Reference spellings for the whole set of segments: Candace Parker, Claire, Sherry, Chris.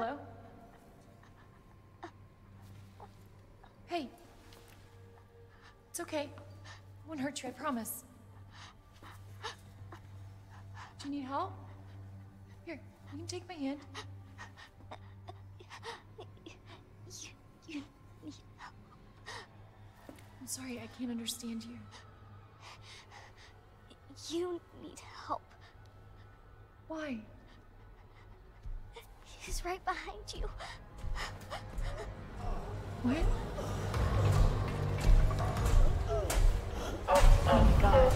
Hello? Hey. It's okay. I won't hurt you, I promise. Do you need help? Here, you can take my hand. You need help. I'm sorry, I can't understand you. You need help. Why? He's right behind you. What? Oh, God.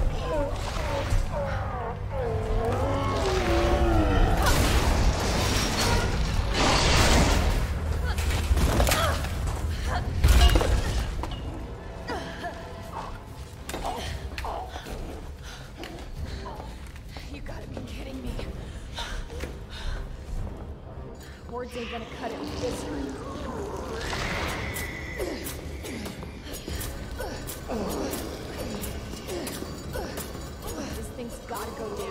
They're gonna cut it with this one. This thing's gotta go down.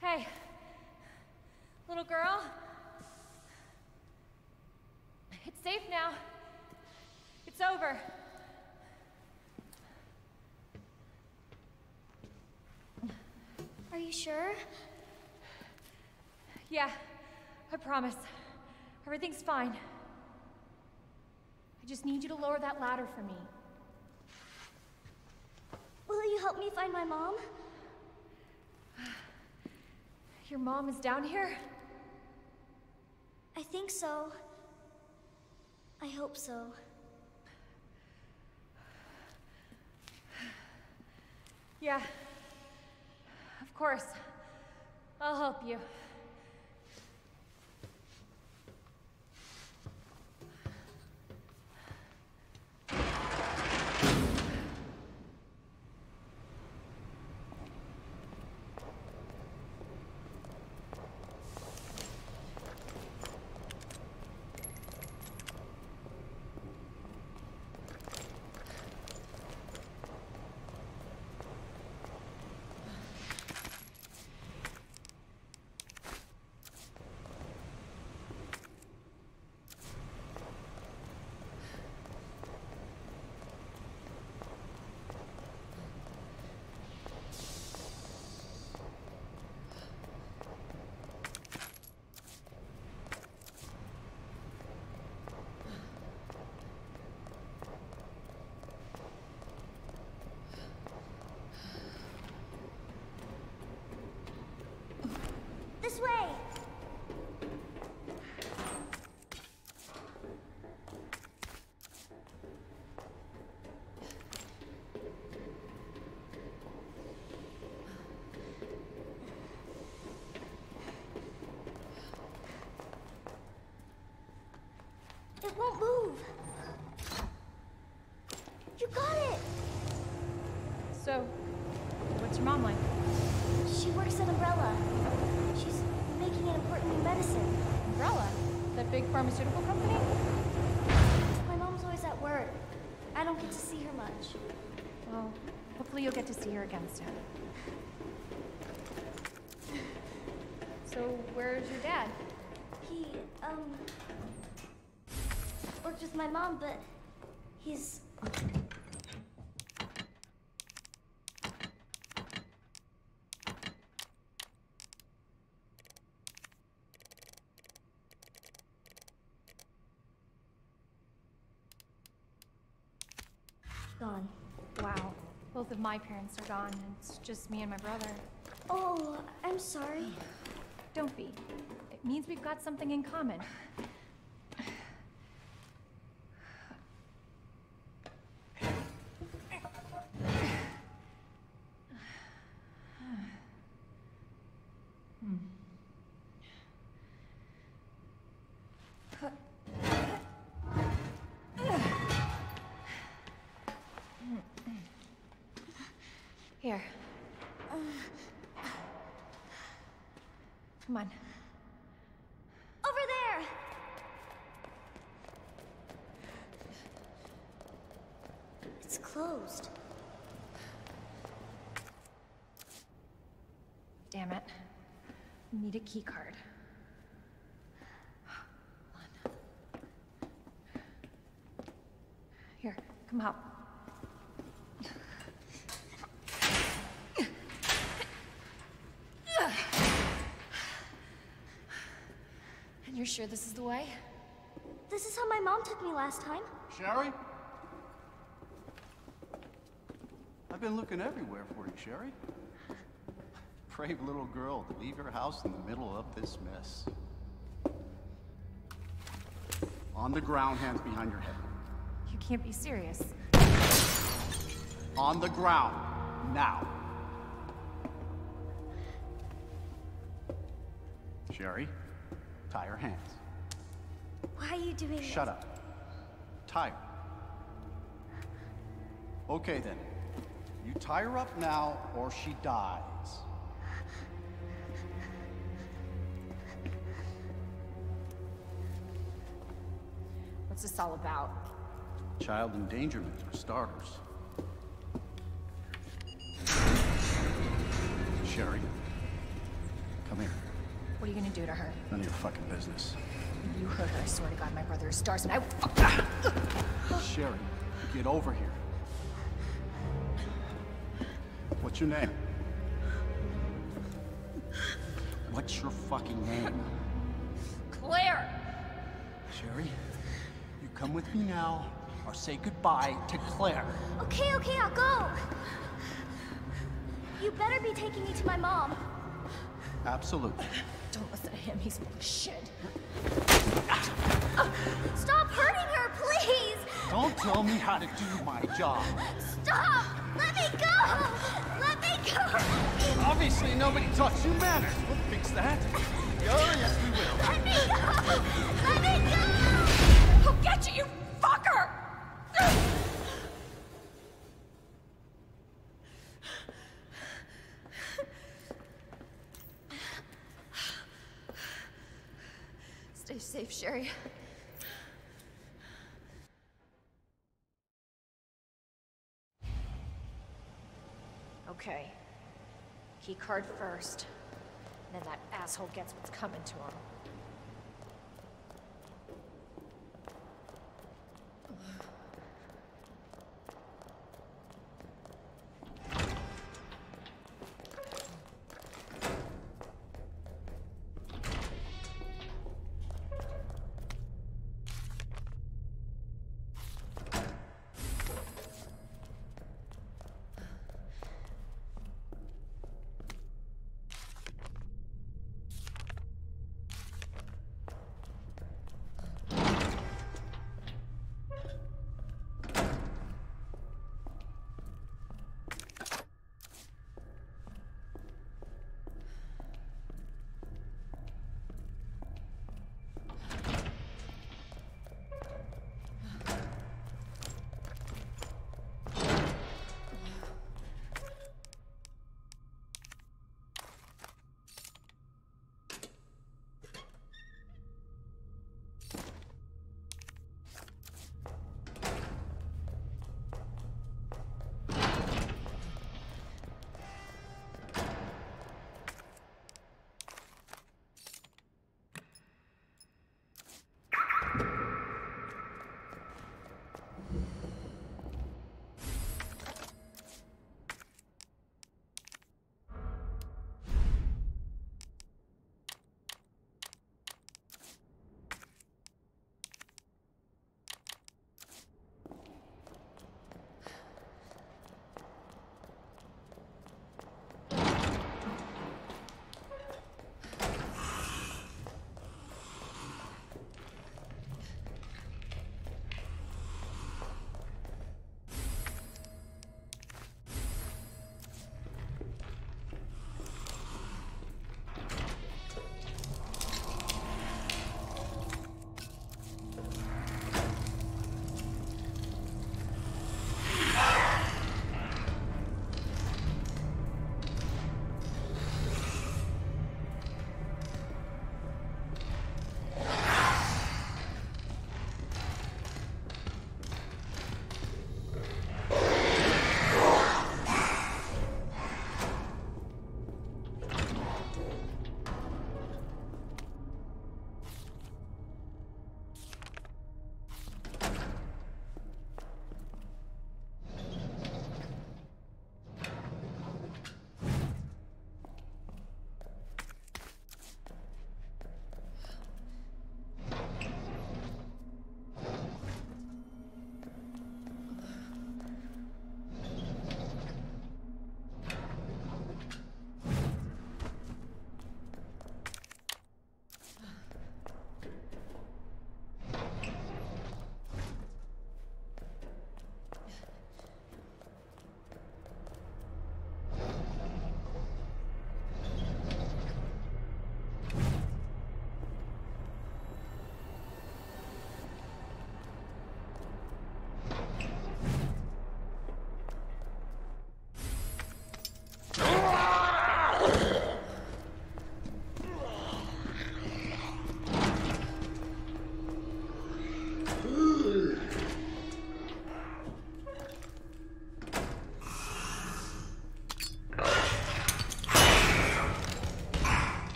Hey, little girl, it's safe now. It's over. Are you sure? Yeah, I promise. Everything's fine. I just need you to lower that ladder for me. Will you help me find my mom? Your mom is down here? I think so. I hope so. Yeah. Of course. I'll help you. big pharmaceutical company? My mom's always at work. I don't get to see her much. Well, hopefully you'll get to see her again soon. So, where's your dad? He, worked with my mom, but he's... gone. Wow. Both of my parents are gone, and it's just me and my brother. Oh, I'm sorry. Don't be. It means we've got something in common. Here. Come on. Over there! It's closed. Damn it. I need a key card. Hold on. Here, come help. You're sure this is the way? This is how my mom took me last time. Sherry? I've been looking everywhere for you, Sherry. Brave little girl to leave your house in the middle of this mess. On the ground, hands behind your head. You can't be serious. On the ground, now. Sherry? Tie her hands. Why are you doing this? Shut up. Tie her. Okay then. You tie her up now or she dies. What's this all about? Child endangerment for starters. Sherry, come here. What are you gonna do to her? None of your fucking business. You hurt her, I swear to God, my brother is stars and I... Sherry, get over here. What's your name? What's your fucking name? Claire! Sherry, you come with me now, or say goodbye to Claire. Okay, okay, I'll go. You better be taking me to my mom. Absolutely. Don't listen to him, he's full of shit. Stop hurting her, please! Don't tell me how to do my job. Stop! Let me go! Let me go! Obviously, nobody taught you manners. We'll fix that. Oh, yes, we will. Let me go! Let me go! I'll get you, you fucker! Stay safe, Sherry. Okay. Key card first. Then that asshole gets what's coming to him.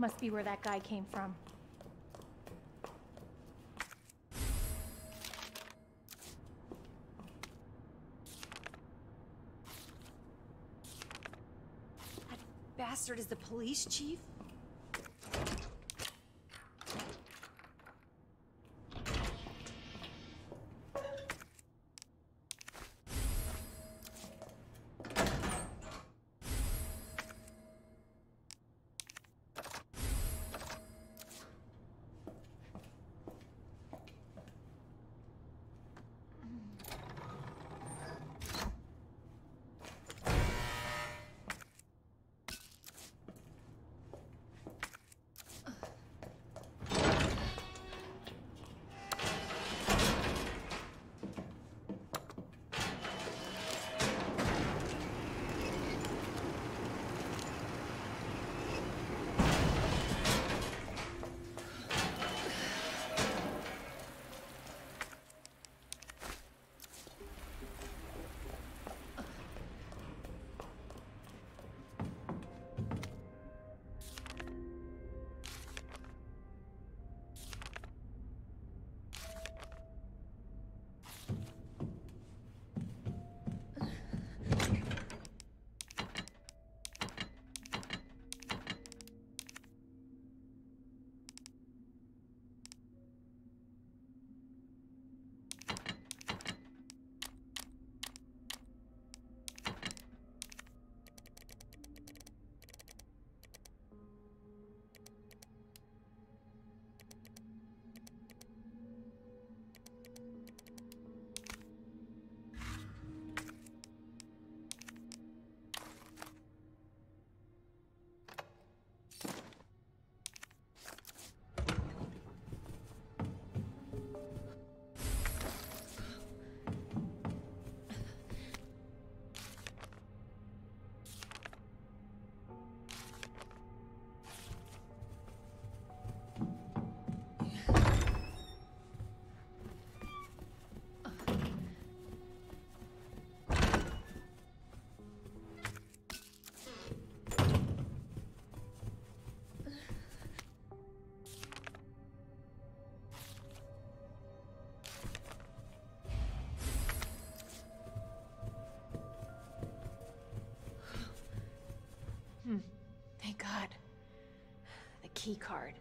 Must be where that guy came from. That bastard is the police chief? God, the key card.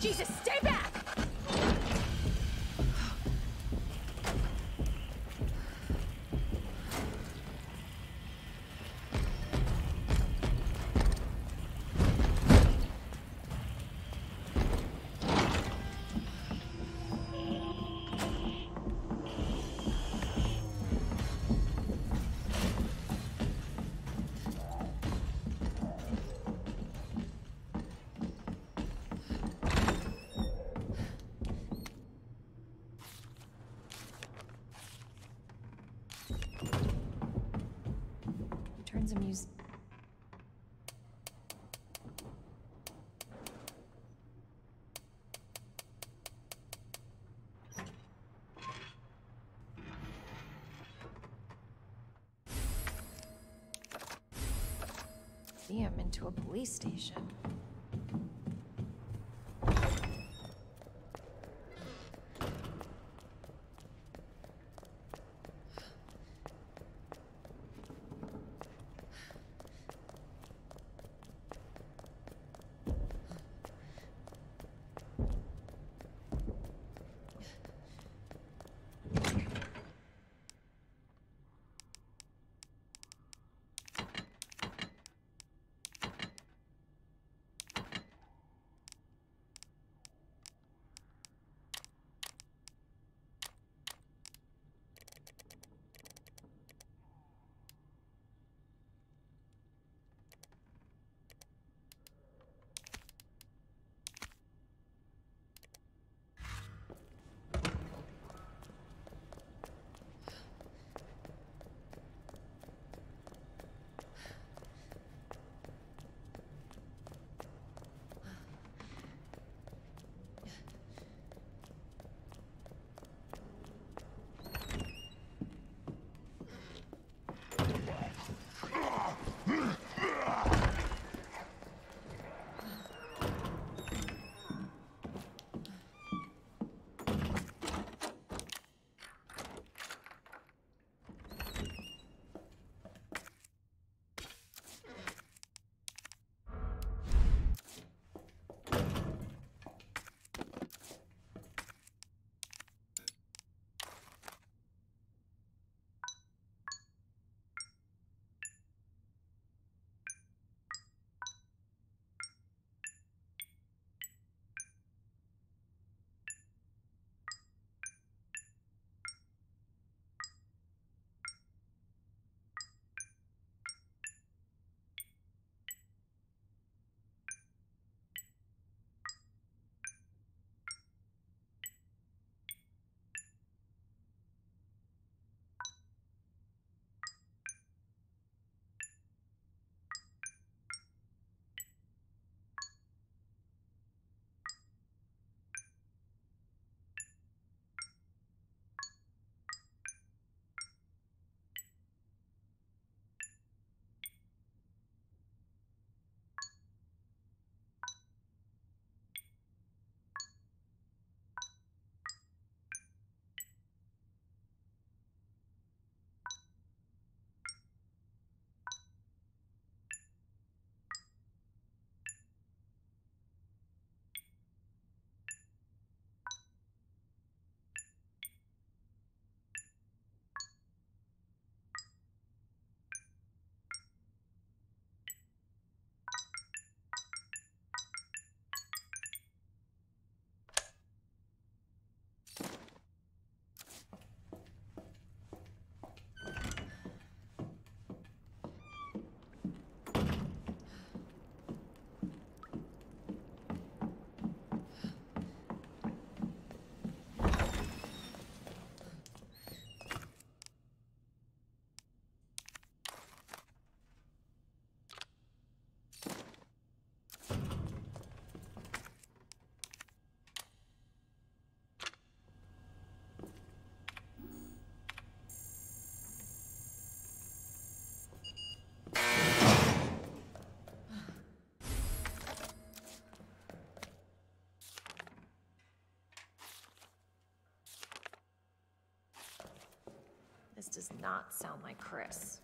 Jesus, stay back! Museum into a police station. This does not sound like Chris.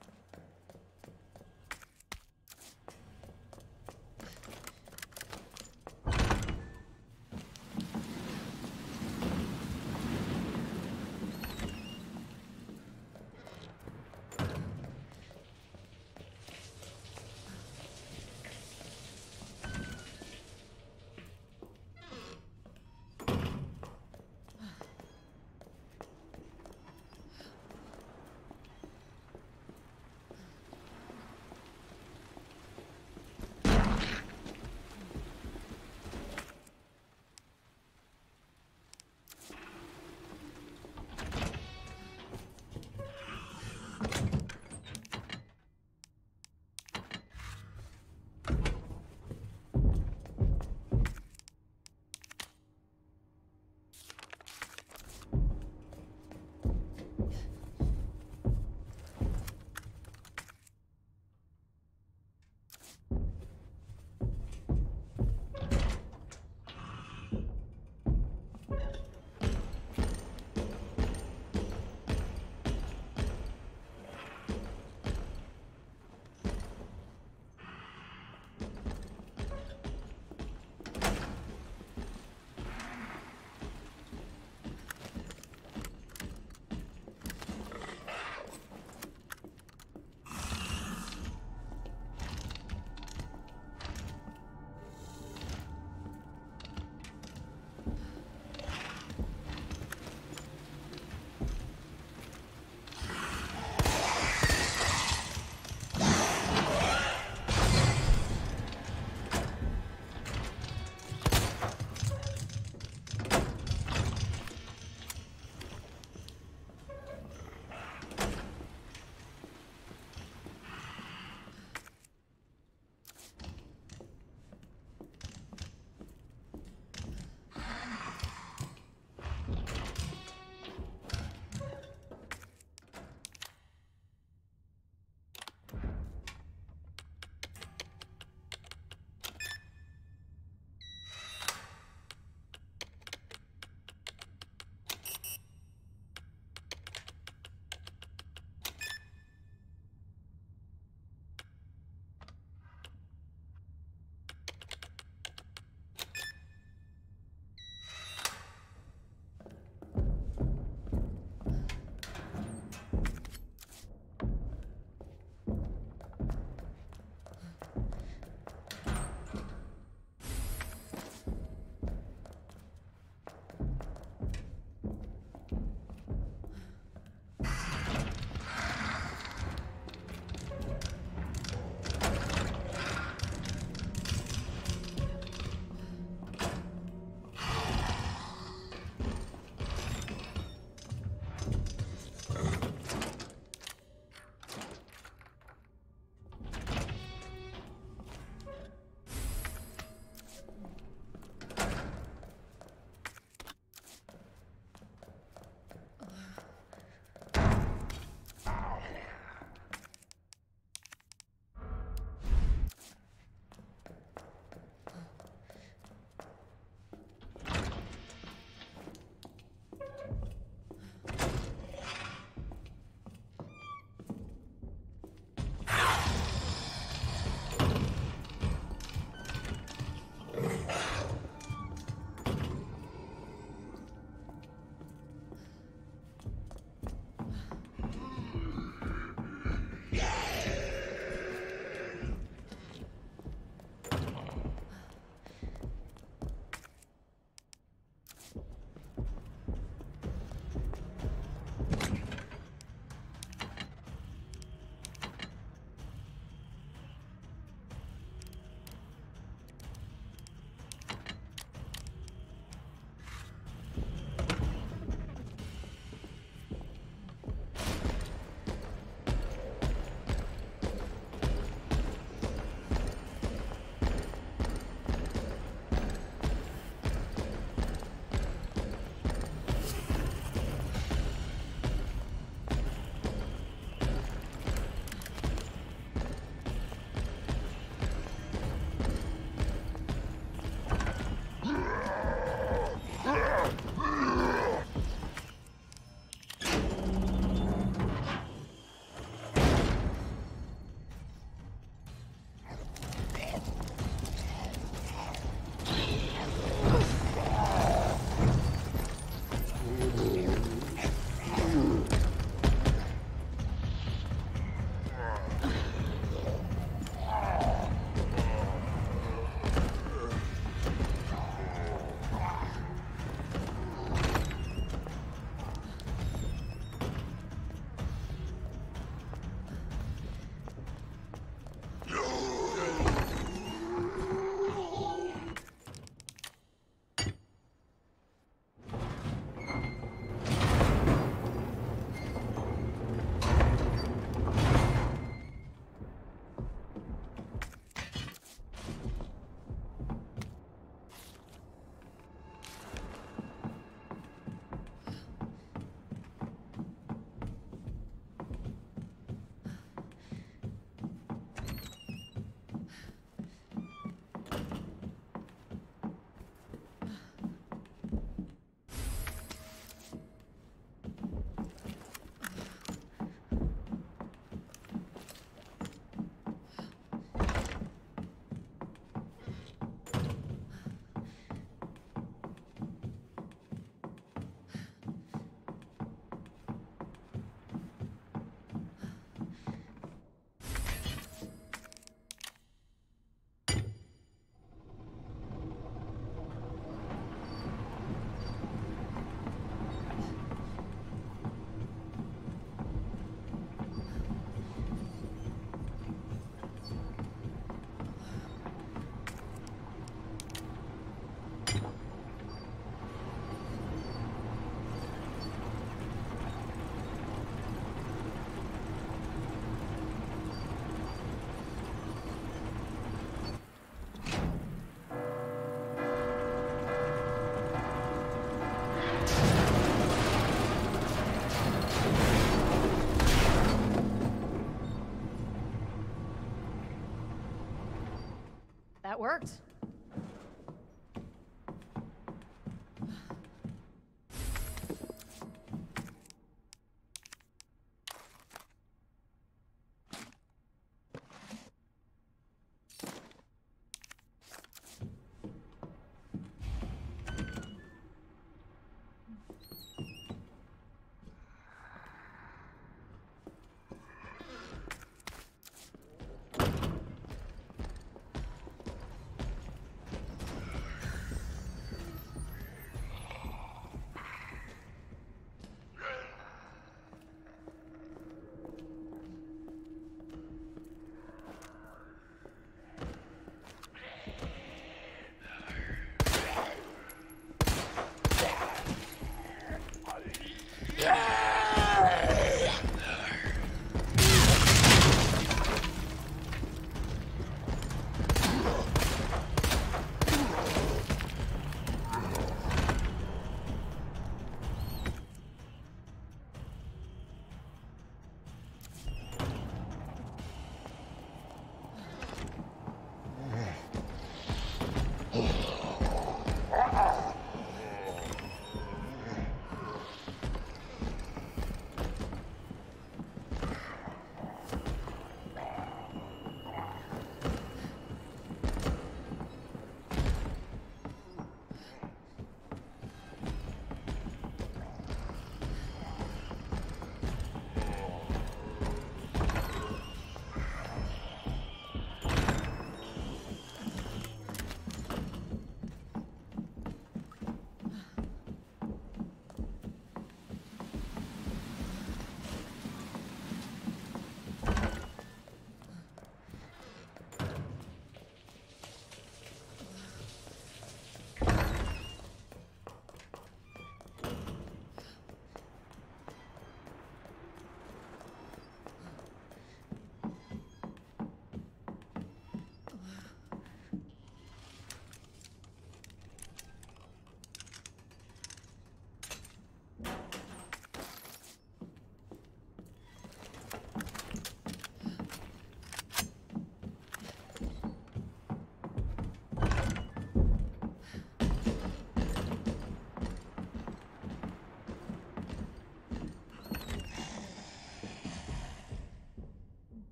worked.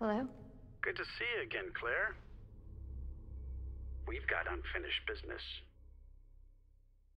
Hello? Good to see you again, Claire. We've got unfinished business.